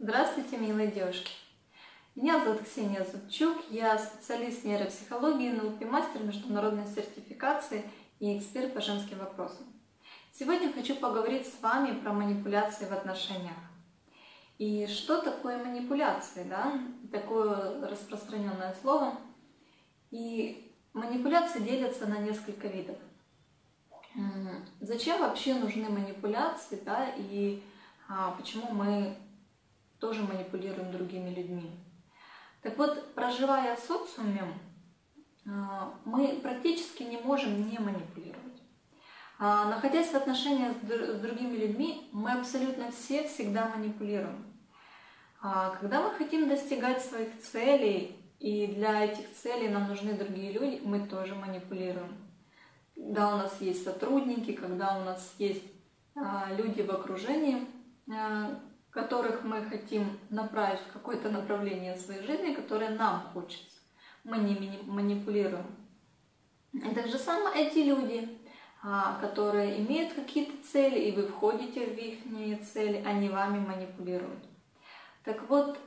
Здравствуйте, милые девушки! Меня зовут Ксения Зубчук, я специалист нейропсихологии, НЛП мастер международной сертификации и эксперт по женским вопросам. Сегодня хочу поговорить с вами про манипуляции в отношениях. И что такое манипуляции, да? Такое распространенное слово. И манипуляции делятся на несколько видов. Зачем вообще нужны манипуляции, да, и почему мы тоже манипулируем другими людьми? Так вот, проживая в социуме, мы практически не можем не манипулировать. Находясь в отношениях с другими людьми, мы абсолютно все всегда манипулируем. Когда мы хотим достигать своих целей, и для этих целей нам нужны другие люди, мы тоже манипулируем. Когда у нас есть сотрудники, когда у нас есть люди в окружении, которых мы хотим направить в какое-то направление своей жизни, которое нам хочется. Мы не манипулируем. И так же самое эти люди, которые имеют какие-то цели, и вы входите в их цели, они вами манипулируют. Так вот,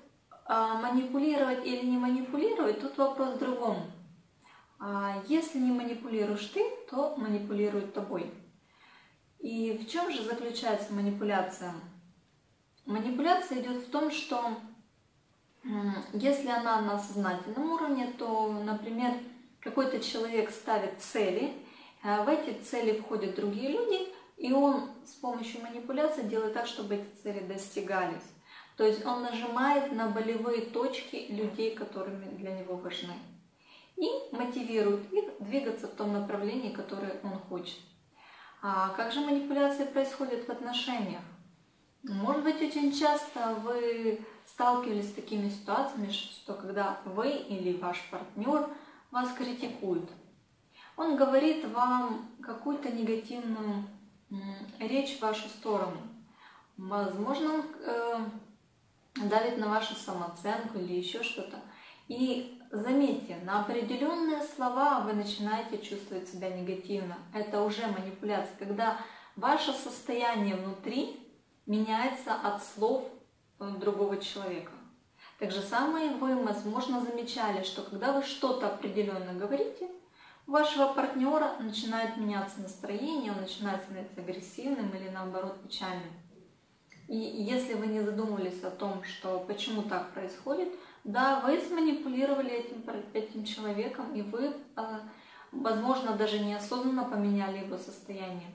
манипулировать или не манипулировать, тут вопрос в другом. Если не манипулируешь ты, то манипулируют тобой. И в чем же заключается манипуляция? Манипуляция идет в том, что если она на сознательном уровне, то, например, какой-то человек ставит цели, в эти цели входят другие люди, и он с помощью манипуляции делает так, чтобы эти цели достигались. То есть он нажимает на болевые точки людей, которые для него важны, и мотивирует их двигаться в том направлении, которое он хочет. А как же манипуляции происходят в отношениях? Может быть, очень часто вы сталкивались с такими ситуациями, что когда вы или ваш партнер вас критикует, он говорит вам какую-то негативную речь в вашу сторону. Возможно, он давит на вашу самооценку или еще что-то. И заметьте, на определенные слова вы начинаете чувствовать себя негативно. Это уже манипуляция, когда ваше состояние внутри меняется от слов другого человека. Так же самое вы, возможно, замечали, что когда вы что-то определенно говорите, у вашего партнера начинает меняться настроение, он начинает становиться агрессивным или наоборот печальным. И если вы не задумывались о том, что почему так происходит, да, вы сманипулировали этим человеком, и вы, возможно, даже неосознанно поменяли его состояние.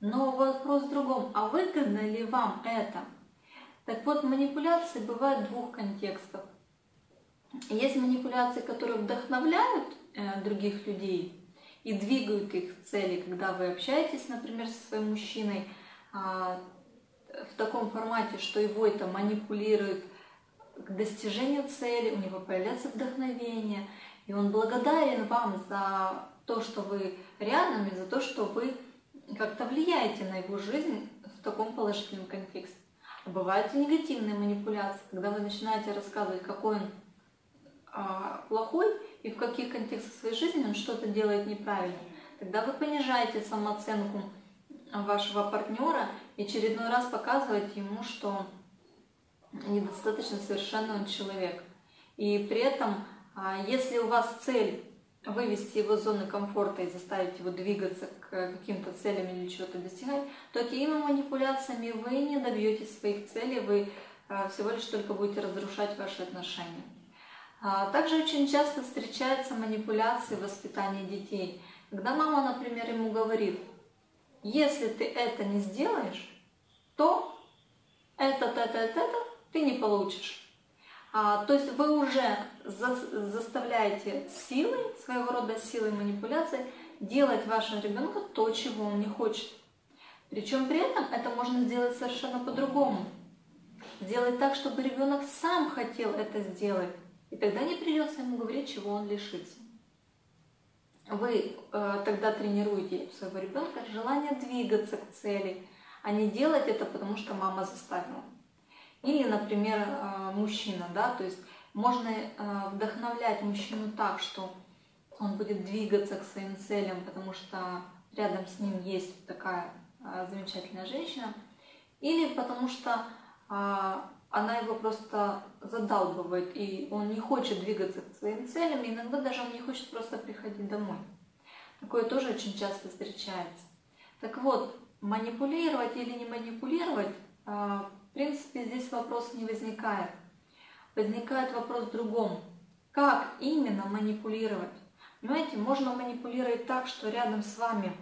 Но вопрос в другом, а выгодно ли вам это? Так вот, манипуляции бывают в двух контекстах. Есть манипуляции, которые вдохновляют других людей и двигают их цели, когда вы общаетесь, например, со своим мужчиной в таком формате, что его это манипулирует к достижению цели, у него появляется вдохновение, и он благодарен вам за то, что вы рядом, и за то, что вы как-то влияете на его жизнь в таком положительном контексте. А бывают и негативные манипуляции, когда вы начинаете рассказывать, какой он плохой и в каких контекстах своей жизни он что-то делает неправильно. Тогда вы понижаете самооценку вашего партнера и очередной раз показываете ему, что недостаточно совершенный он человек. И при этом, если у вас цель вывести его из зоны комфорта и заставить его двигаться к каким-то целям или чего-то достигать, то такими манипуляциями вы не добьетесь своих целей, вы всего лишь только будете разрушать ваши отношения. Также очень часто встречаются манипуляции в воспитании детей. Когда мама, например, ему говорит: если ты это не сделаешь, то это ты не получишь. То есть вы уже заставляете силой, своего рода силой манипуляции, делать вашему ребенку то, чего он не хочет. Причем при этом это можно сделать совершенно по-другому. Сделать так, чтобы ребенок сам хотел это сделать. И тогда не придется ему говорить, чего он лишится. Вы тогда тренируете у своего ребенка желание двигаться к цели, а не делать это, потому что мама заставила. Или, например, мужчина, да, то есть можно вдохновлять мужчину так, что он будет двигаться к своим целям, потому что рядом с ним есть такая замечательная женщина, или потому что она его просто задалбывает, и он не хочет двигаться к своим целям, и иногда даже он не хочет просто приходить домой. Такое тоже очень часто встречается. Так вот, манипулировать или не манипулировать, в принципе, здесь вопрос не возникает. Возникает вопрос в другом. Как именно манипулировать? Понимаете, можно манипулировать так, что рядом с вами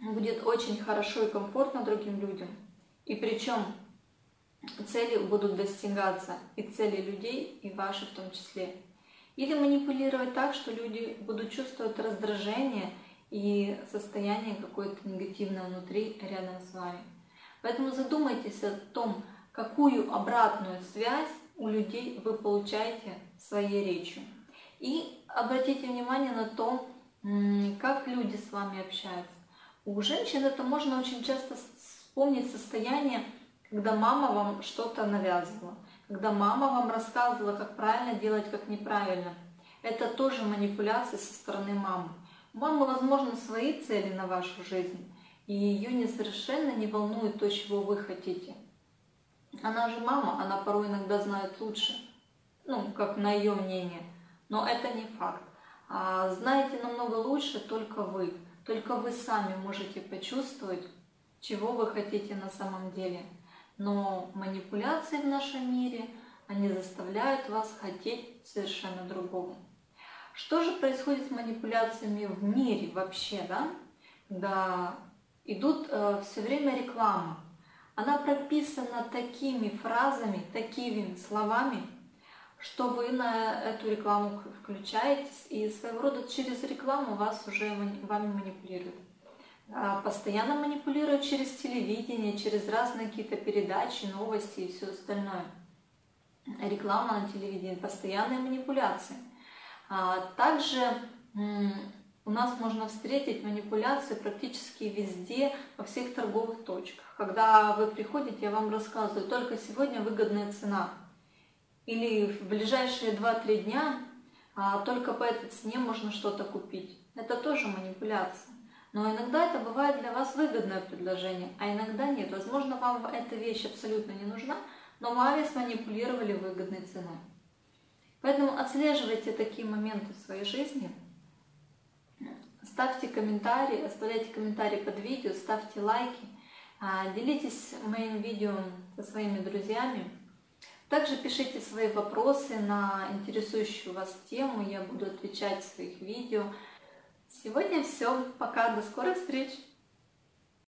будет очень хорошо и комфортно другим людям. И причем цели будут достигаться, и цели людей, и ваши в том числе. Или манипулировать так, что люди будут чувствовать раздражение и состояние какое-то негативное внутри, рядом с вами. Поэтому задумайтесь о том, какую обратную связь у людей вы получаете своей речью. И обратите внимание на то, как люди с вами общаются. У женщин это можно очень часто вспомнить состояние, когда мама вам что-то навязывала, когда мама вам рассказывала, как правильно делать, как неправильно. Это тоже манипуляция со стороны мамы. У мамы, возможно, свои цели на вашу жизнь, и ее совершенно не волнует то, чего вы хотите. Она же мама, она порой иногда знает лучше, ну, как на ее мнение. Но это не факт. А знаете намного лучше только вы. Только вы сами можете почувствовать, чего вы хотите на самом деле. Но манипуляции в нашем мире, они заставляют вас хотеть совершенно другого. Что же происходит с манипуляциями в мире вообще, да? Когда идут все время реклама. Она прописана такими фразами, такими словами, что вы на эту рекламу включаетесь, и своего рода через рекламу вас уже вами манипулируют. Постоянно манипулируют через телевидение, через разные какие-то передачи, новости и все остальное. Реклама на телевидении, постоянные манипуляции. Также у нас можно встретить манипуляции практически везде, во всех торговых точках. Когда вы приходите, я вам рассказываю, только сегодня выгодная цена. Или в ближайшие 2-3 дня только по этой цене можно что-то купить. Это тоже манипуляция. Но иногда это бывает для вас выгодное предложение, а иногда нет. Возможно, вам эта вещь абсолютно не нужна, но вами сманипулировали выгодной ценой. Поэтому отслеживайте такие моменты в своей жизни. Ставьте комментарии, оставляйте комментарии под видео, ставьте лайки, делитесь моим видео со своими друзьями. Также пишите свои вопросы на интересующую вас тему, я буду отвечать в своих видео. Сегодня все, пока, до скорых встреч!